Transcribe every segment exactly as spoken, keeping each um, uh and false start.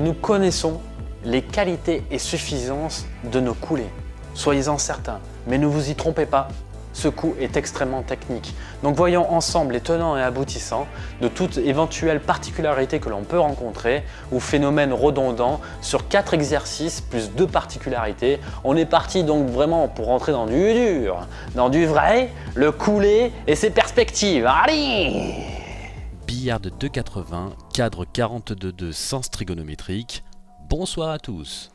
Nous connaissons les qualités et suffisances de nos coulées. Soyez-en certains, mais ne vous y trompez pas, ce coup est extrêmement technique. Donc voyons ensemble les tenants et aboutissants de toute éventuelle particularité que l'on peut rencontrer ou phénomène redondant sur quatre exercices plus deux particularités. On est parti donc vraiment pour rentrer dans du dur, dans du vrai, le coulé et ses perspectives. Allez! Billard de deux quatre-vingts, cadre quarante-deux deux sens trigonométrique. Bonsoir à tous.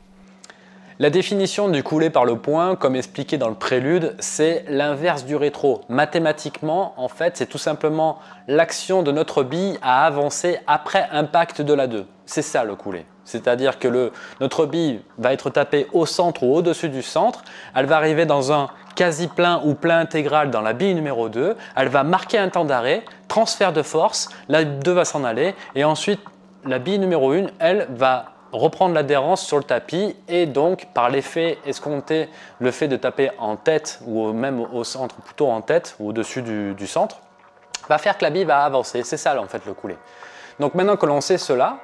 La définition du coulé par le point, comme expliqué dans le prélude, c'est l'inverse du rétro. Mathématiquement, en fait, c'est tout simplement l'action de notre bille à avancer après impact de la deux. C'est ça le coulé. C'est-à-dire que le, notre bille va être tapée au centre ou au-dessus du centre. Elle va arriver dans un quasi-plein ou plein intégral dans la bille numéro deux. Elle va marquer un temps d'arrêt, transfert de force, la deux va s'en aller. Et ensuite, la bille numéro un, elle, va reprendre l'adhérence sur le tapis et donc par l'effet escompté, le fait de taper en tête ou même au centre, plutôt en tête ou au-dessus du, du centre, va faire que la bille va avancer. C'est ça en fait le coulé. Donc maintenant que l'on sait cela,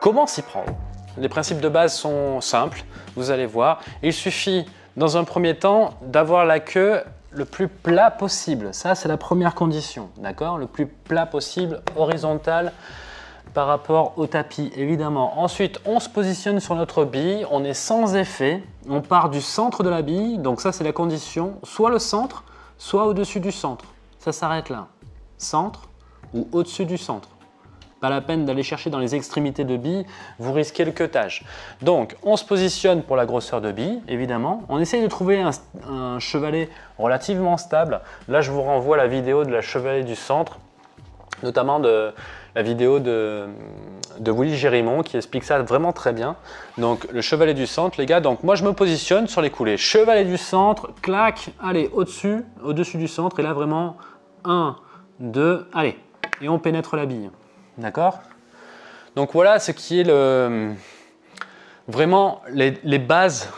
comment s'y prendre? Les principes de base sont simples, vous allez voir. Il suffit dans un premier temps d'avoir la queue le plus plat possible. Ça c'est la première condition, d'accord? Le plus plat possible, horizontal, par rapport au tapis, évidemment. Ensuite, on se positionne sur notre bille, on est sans effet, on part du centre de la bille, donc ça c'est la condition, soit le centre, soit au-dessus du centre. Ça s'arrête là, centre ou au-dessus du centre. Pas la peine d'aller chercher dans les extrémités de bille, vous risquez le queutage. Donc, on se positionne pour la grosseur de bille, évidemment. On essaye de trouver un, un chevalet relativement stable. Là, je vous renvoie à la vidéo de la chevalet du centre, notamment de la vidéo de, de Willy Gérimont qui explique ça vraiment très bien. Donc le chevalet du centre, les gars. Donc moi je me positionne sur les coulées. Chevalet du centre, clac, allez, au-dessus, au-dessus du centre. Et là vraiment, un, deux, allez. Et on pénètre la bille. D'accord? Donc voilà ce qui est le, vraiment les, les bases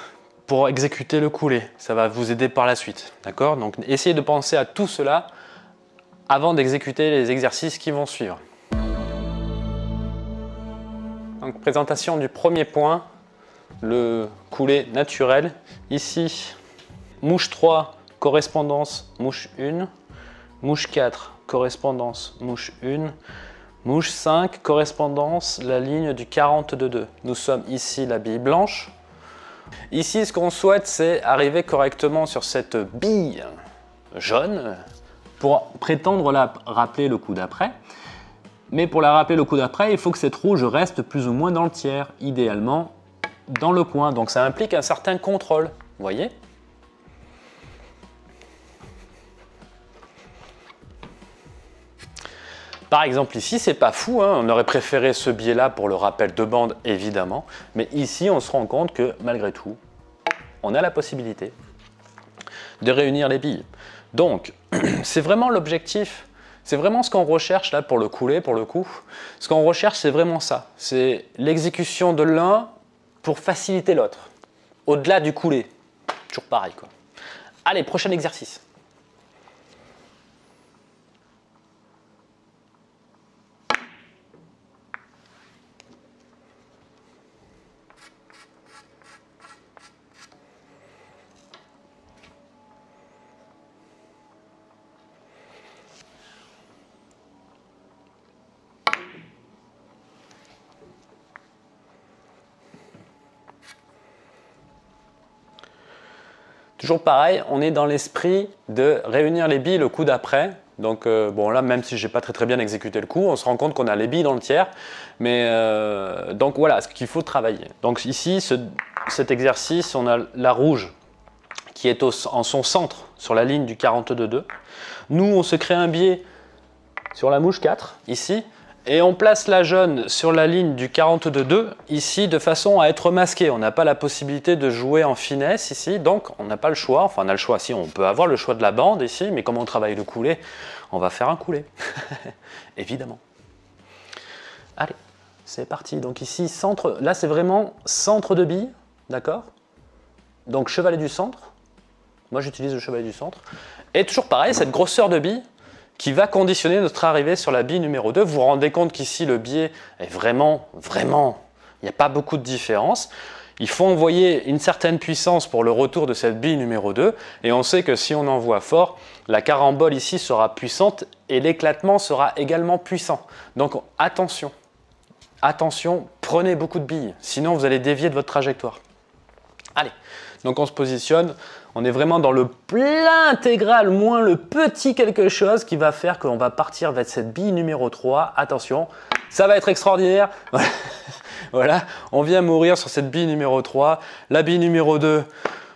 pour exécuter le coulé. Ça va vous aider par la suite. D'accord? Donc essayez de penser à tout cela avant d'exécuter les exercices qui vont suivre. Donc présentation du premier point, le coulé naturel. Ici, mouche trois, correspondance mouche un, mouche quatre, correspondance mouche un, mouche cinq, correspondance la ligne du quarante-deux deux. Nous sommes ici la bille blanche. Ici, ce qu'on souhaite, c'est arriver correctement sur cette bille jaune, pour prétendre la rappeler le coup d'après. Mais pour la rappeler le coup d'après, il faut que cette rouge reste plus ou moins dans le tiers, idéalement dans le coin. Donc ça implique un certain contrôle, vous voyez? Par exemple ici, c'est pas fou, hein, on aurait préféré ce biais-là pour le rappel de bande, évidemment. Mais ici, on se rend compte que malgré tout, on a la possibilité de réunir les billes. Donc, c'est vraiment l'objectif, c'est vraiment ce qu'on recherche là pour le coulé, pour le coup. Ce qu'on recherche, c'est vraiment ça, c'est l'exécution de l'un pour faciliter l'autre, au-delà du coulé. Toujours pareil, quoi. Allez, prochain exercice. Toujours pareil, on est dans l'esprit de réunir les billes le coup d'après. Donc euh, bon là, même si j'ai pas très très bien exécuté le coup, on se rend compte qu'on a les billes dans le tiers. Mais euh, donc voilà, ce qu'il faut travailler. Donc ici, ce, cet exercice, on a la rouge qui est au, en son centre sur la ligne du quarante-deux deux. Nous, on se crée un biais sur la mouche quatre, ici. Et on place la jaune sur la ligne du quarante-deux deux, ici, de façon à être masqué. On n'a pas la possibilité de jouer en finesse ici, donc on n'a pas le choix. Enfin, on a le choix, si on peut avoir le choix de la bande ici, mais comme on travaille le coulé, on va faire un coulé, évidemment. Allez, c'est parti. Donc ici, centre, là c'est vraiment centre de bille, d'accord? Donc chevalet du centre, moi j'utilise le chevalet du centre. Et toujours pareil, cette grosseur de bille qui va conditionner notre arrivée sur la bille numéro deux. Vous vous rendez compte qu'ici, le biais est vraiment, vraiment, Il n'y a pas beaucoup de différence. Il faut envoyer une certaine puissance pour le retour de cette bille numéro deux. Et on sait que si on envoie fort, la carambole ici sera puissante et l'éclatement sera également puissant. Donc attention, attention, prenez beaucoup de billes. Sinon, vous allez dévier de votre trajectoire. Allez, donc on se positionne. On est vraiment dans le plein intégral, moins le petit quelque chose qui va faire qu'on va partir vers cette bille numéro trois. Attention, ça va être extraordinaire. Voilà, on vient mourir sur cette bille numéro trois. La bille numéro deux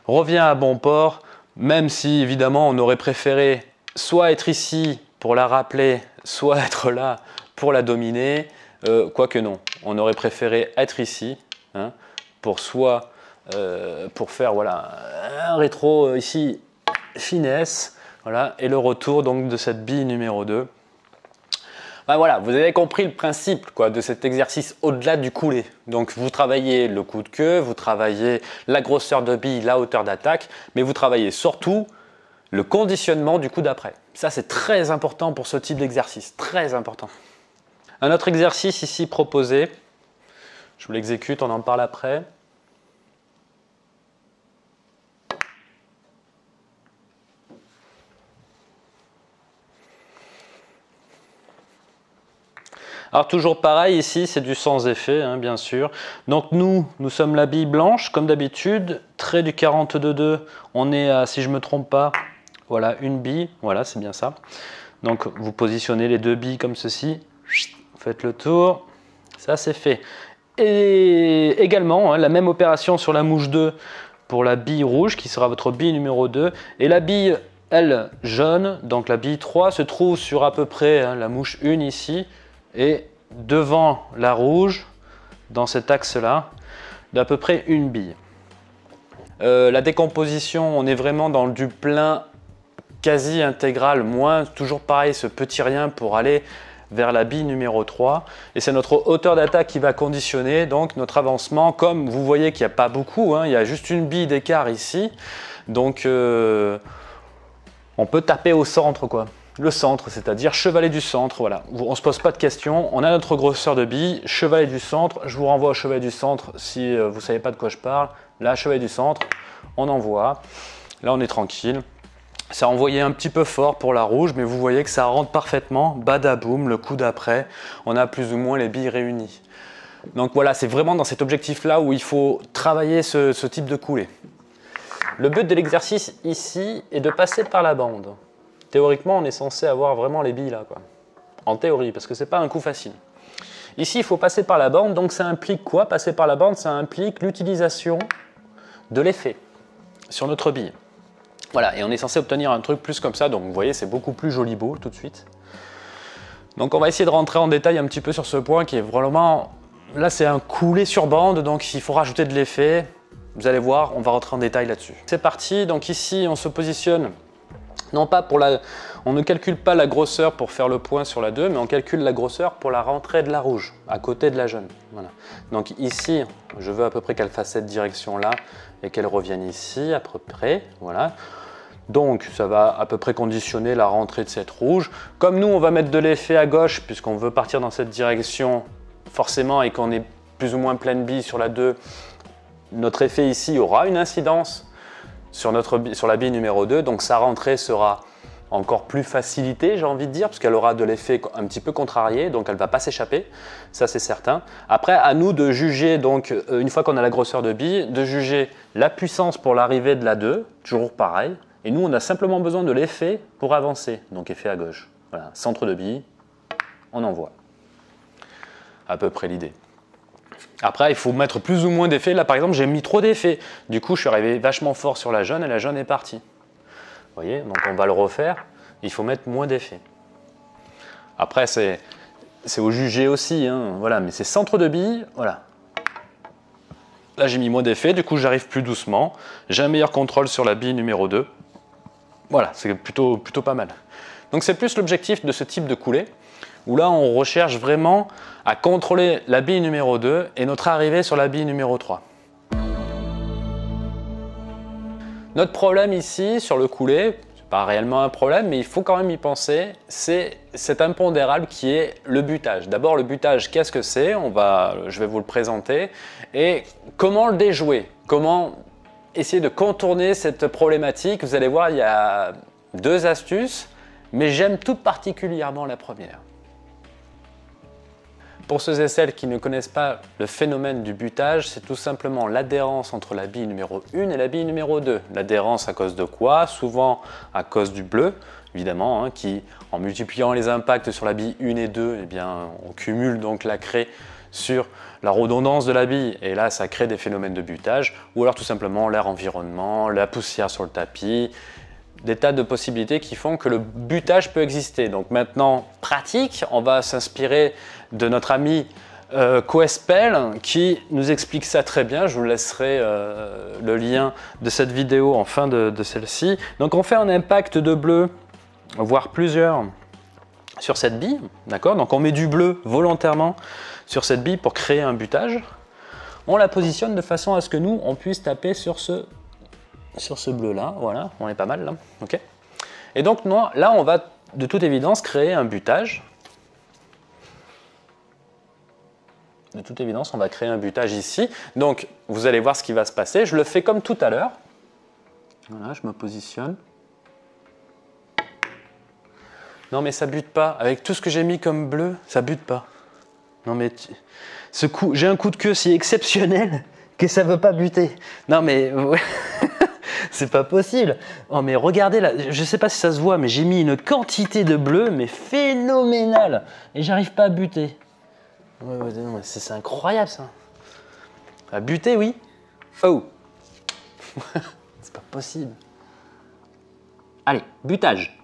revient à bon port, même si évidemment on aurait préféré soit être ici pour la rappeler, soit être là pour la dominer. Euh, Quoique non, on aurait préféré être ici hein, pour soit... Euh, pour faire voilà, un rétro euh, ici, finesse, voilà, et le retour donc, de cette bille numéro deux. Ben, voilà, vous avez compris le principe quoi, de cet exercice au-delà du coulé. Donc vous travaillez le coup de queue, vous travaillez la grosseur de bille, la hauteur d'attaque, mais vous travaillez surtout le conditionnement du coup d'après. Ça c'est très important pour ce type d'exercice, très important. Un autre exercice ici proposé, je vous l'exécute, on en parle après. Alors toujours pareil ici, c'est du sans effet hein, bien sûr. Donc nous, nous sommes la bille blanche comme d'habitude, trait du quarante-deux deux, on est à, si je ne me trompe pas, voilà une bille, voilà c'est bien ça. Donc vous positionnez les deux billes comme ceci, vous faites le tour, ça c'est fait. Et également hein, la même opération sur la mouche deux pour la bille rouge qui sera votre bille numéro deux et la bille elle jaune, donc la bille trois se trouve sur à peu près hein, la mouche un ici. Et devant la rouge, dans cet axe-là, d'à peu près une bille. Euh, la décomposition, on est vraiment dans du plein quasi intégral, moins toujours pareil ce petit rien pour aller vers la bille numéro trois. Et c'est notre hauteur d'attaque qui va conditionner donc notre avancement. Comme vous voyez qu'il n'y a pas beaucoup, hein, il y a juste une bille d'écart ici. Donc euh, on peut taper au centre quoi. Le centre, c'est-à-dire chevalet du centre, voilà. On ne se pose pas de questions, on a notre grosseur de bille, chevalet du centre, je vous renvoie au chevalet du centre si vous ne savez pas de quoi je parle. Là, chevalet du centre, on envoie. Là, on est tranquille. Ça a envoyé un petit peu fort pour la rouge, mais vous voyez que ça rentre parfaitement. Badaboum, le coup d'après, on a plus ou moins les billes réunies. Donc voilà, c'est vraiment dans cet objectif-là où il faut travailler ce, ce type de coulée. Le but de l'exercice ici est de passer par la bande. Théoriquement, on est censé avoir vraiment les billes là, quoi. En théorie, parce que c'est pas un coup facile. Ici, il faut passer par la bande, donc ça implique quoi? Passer par la bande, ça implique l'utilisation de l'effet sur notre bille. Voilà, et on est censé obtenir un truc plus comme ça, donc vous voyez, c'est beaucoup plus joli beau tout de suite. Donc on va essayer de rentrer en détail un petit peu sur ce point qui est vraiment... Là, c'est un coulé sur bande, donc il faut rajouter de l'effet. Vous allez voir, on va rentrer en détail là-dessus. C'est parti, donc ici, on se positionne... Non pas pour la... On ne calcule pas la grosseur pour faire le point sur la deux, mais on calcule la grosseur pour la rentrée de la rouge, à côté de la jaune. Voilà. Donc ici, je veux à peu près qu'elle fasse cette direction-là et qu'elle revienne ici à peu près. Voilà. Donc ça va à peu près conditionner la rentrée de cette rouge. Comme nous, on va mettre de l'effet à gauche puisqu'on veut partir dans cette direction forcément et qu'on est plus ou moins pleine bille sur la deux, notre effet ici aura une incidence Sur, notre, sur la bille numéro deux, donc sa rentrée sera encore plus facilitée, j'ai envie de dire, parce qu'elle aura de l'effet un petit peu contrarié, donc elle ne va pas s'échapper, ça c'est certain. Après, à nous de juger, donc une fois qu'on a la grosseur de bille, de juger la puissance pour l'arrivée de la deux, toujours pareil, et nous on a simplement besoin de l'effet pour avancer, donc effet à gauche. Voilà, centre de bille, on envoie. À peu près l'idée. Après, il faut mettre plus ou moins d'effets. Là, par exemple, j'ai mis trop d'effets. Du coup, je suis arrivé vachement fort sur la jaune et la jaune est partie. Vous voyez, donc on va le refaire. Il faut mettre moins d'effets. Après, c'est au jugé aussi. Hein. Voilà, mais c'est centre de bille. Voilà. Là, j'ai mis moins d'effets. Du coup, j'arrive plus doucement. J'ai un meilleur contrôle sur la bille numéro deux. Voilà, c'est plutôt, plutôt pas mal. Donc, c'est plus l'objectif de ce type de coulée, où là on recherche vraiment à contrôler la bille numéro deux et notre arrivée sur la bille numéro trois. Notre problème ici sur le coulé, pas réellement un problème, mais il faut quand même y penser, c'est cet impondérable qui est le butage. D'abord le butage, qu'est-ce que c'est? On va, je vais vous le présenter. Et comment le déjouer? Comment essayer de contourner cette problématique? Vous allez voir, il y a deux astuces, mais j'aime tout particulièrement la première. Pour ceux et celles qui ne connaissent pas le phénomène du butage, c'est tout simplement l'adhérence entre la bille numéro un et la bille numéro deux. L'adhérence à cause de quoi? Souvent à cause du bleu, évidemment, hein, qui en multipliant les impacts sur la bille un et deux, eh bien, on cumule donc la craie sur la redondance de la bille et là ça crée des phénomènes de butage, ou alors tout simplement l'air environnement, la poussière sur le tapis, des tas de possibilités qui font que le butage peut exister. Donc maintenant, pratique, on va s'inspirer de notre ami euh, Coespel qui nous explique ça très bien. Je vous laisserai euh, le lien de cette vidéo en fin de, de celle-ci. Donc on fait un impact de bleu, voire plusieurs, sur cette bille, d'accord? Donc on met du bleu volontairement sur cette bille pour créer un butage. On la positionne de façon à ce que nous, on puisse taper sur ce sur ce bleu là, voilà, on est pas mal là, ok. Et donc non, là on va de toute évidence créer un butage. De toute évidence on va créer un butage ici, donc vous allez voir ce qui va se passer, je le fais comme tout à l'heure. Voilà, je me positionne. Non mais ça bute pas, avec tout ce que j'ai mis comme bleu, ça bute pas. Non mais tu... ce coup, j'ai un coup de queue si exceptionnel que ça veut pas buter. Non mais... c'est pas possible. Oh mais regardez là, je sais pas si ça se voit, mais j'ai mis une quantité de bleu, mais phénoménale. Et j'arrive pas à buter. Ouais, ouais, non, c'est incroyable ça. À buter, oui. Oh. C'est pas possible. Allez, butage.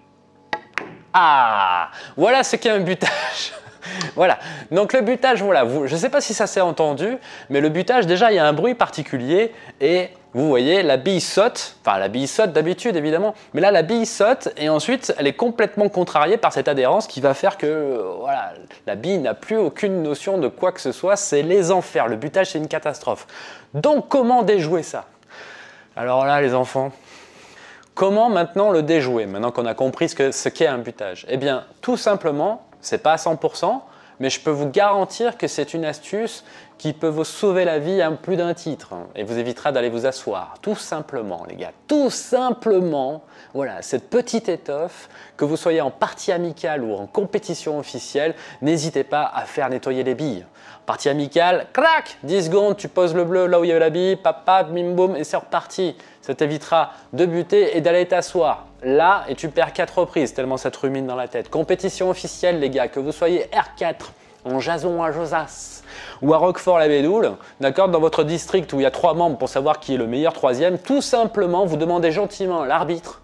Ah, voilà ce qu'est un butage. Voilà, donc le butage, voilà, vous, je ne sais pas si ça s'est entendu, mais le butage, déjà, il y a un bruit particulier et vous voyez, la bille saute, enfin la bille saute d'habitude évidemment, mais là la bille saute et ensuite elle est complètement contrariée par cette adhérence qui va faire que euh, voilà, la bille n'a plus aucune notion de quoi que ce soit, c'est les enfers, le butage c'est une catastrophe. Donc comment déjouer ça? Alors là les enfants, comment maintenant le déjouer, maintenant qu'on a compris ce que, ce qu'est un butage? Eh bien tout simplement, c'est pas à cent pour cent, mais je peux vous garantir que c'est une astuce qui peut vous sauver la vie à plus d'un titre hein, et vous évitera d'aller vous asseoir. Tout simplement, les gars, tout simplement, voilà, cette petite étoffe, que vous soyez en partie amicale ou en compétition officielle, n'hésitez pas à faire nettoyer les billes. Partie amicale, crac, dix secondes, tu poses le bleu là où il y a la bille, papa, bim boum, et c'est reparti. Ça t'évitera de buter et d'aller t'asseoir. Là, et tu perds quatre reprises, tellement ça te rumine dans la tête. Compétition officielle, les gars, que vous soyez R quatre, en Jason à Josas ou à Roquefort-la-Bédoule, d'accord, dans votre district où il y a trois membres pour savoir qui est le meilleur troisième, tout simplement, vous demandez gentiment à l'arbitre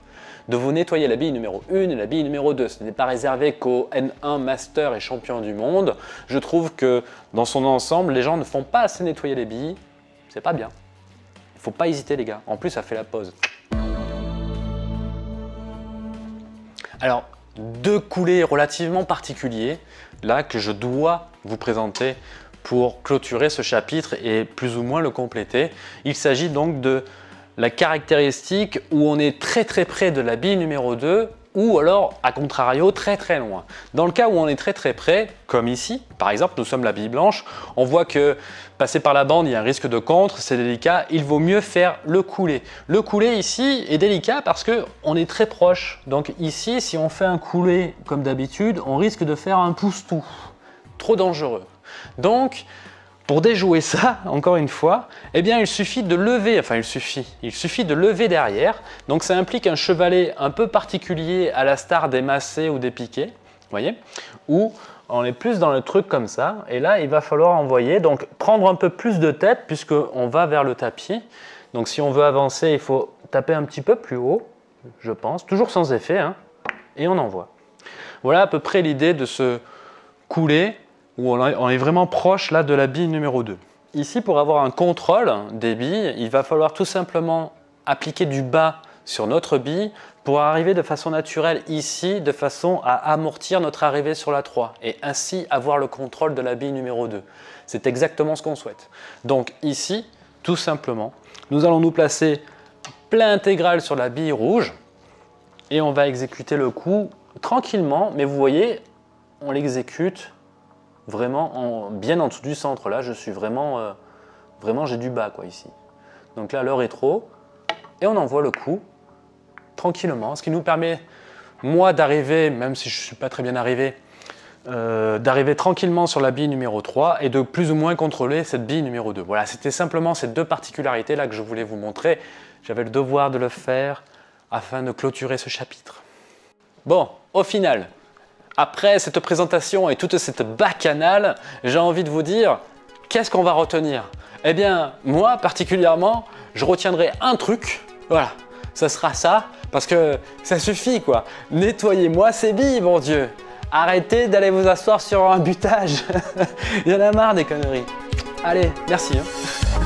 de vous nettoyer la bille numéro un et la bille numéro deux. Ce n'est pas réservé qu'au N un master et champion du monde. Je trouve que dans son ensemble, les gens ne font pas assez nettoyer les billes. C'est pas bien. Il ne faut pas hésiter, les gars. En plus, ça fait la pause. Alors, deux coulées relativement particuliers, là, que je dois vous présenter pour clôturer ce chapitre et plus ou moins le compléter. Il s'agit donc de la caractéristique où on est très très près de la bille numéro deux ou alors, à contrario, très très loin. Dans le cas où on est très très près, comme ici, par exemple, nous sommes la bille blanche, on voit que passer par la bande, il y a un risque de contre, c'est délicat, il vaut mieux faire le coulé. Le coulé ici est délicat parce qu'on est très proche. Donc ici, si on fait un coulé comme d'habitude, on risque de faire un pousse-tout. Trop dangereux. Donc, pour déjouer ça, encore une fois, eh bien il suffit de lever, enfin il suffit, il suffit de lever derrière. Donc ça implique un chevalet un peu particulier à la star des macés ou des piquets, vous voyez, où on est plus dans le truc comme ça. Et là, il va falloir envoyer, donc prendre un peu plus de tête puisqu'on va vers le tapis. Donc si on veut avancer, il faut taper un petit peu plus haut, je pense, toujours sans effet, hein, et on envoie. Voilà à peu près l'idée de ce coulé, où on est vraiment proche là de la bille numéro deux. Ici, pour avoir un contrôle des billes, il va falloir tout simplement appliquer du bas sur notre bille pour arriver de façon naturelle ici, de façon à amortir notre arrivée sur la trois et ainsi avoir le contrôle de la bille numéro deux. C'est exactement ce qu'on souhaite. Donc ici, tout simplement, nous allons nous placer plein intégral sur la bille rouge. et on va exécuter le coup tranquillement, mais vous voyez, on l'exécute vraiment en, bien en dessous du centre. Là, je suis vraiment, euh, vraiment j'ai du bas quoi ici. Donc là, l'heure est trop et on envoie le coup tranquillement, ce qui nous permet, moi, d'arriver, même si je ne suis pas très bien arrivé, Euh, d'arriver tranquillement sur la bille numéro trois et de plus ou moins contrôler cette bille numéro deux. Voilà, c'était simplement ces deux particularités là que je voulais vous montrer. J'avais le devoir de le faire afin de clôturer ce chapitre. Bon, au final, après cette présentation et toute cette bacchanale, j'ai envie de vous dire, qu'est-ce qu'on va retenir? Eh bien, moi particulièrement, je retiendrai un truc, voilà, ce sera ça, parce que ça suffit quoi. Nettoyez-moi ces billes, mon Dieu! Arrêtez d'aller vous asseoir sur un butage. Il y en a marre des conneries. Allez, merci. Hein.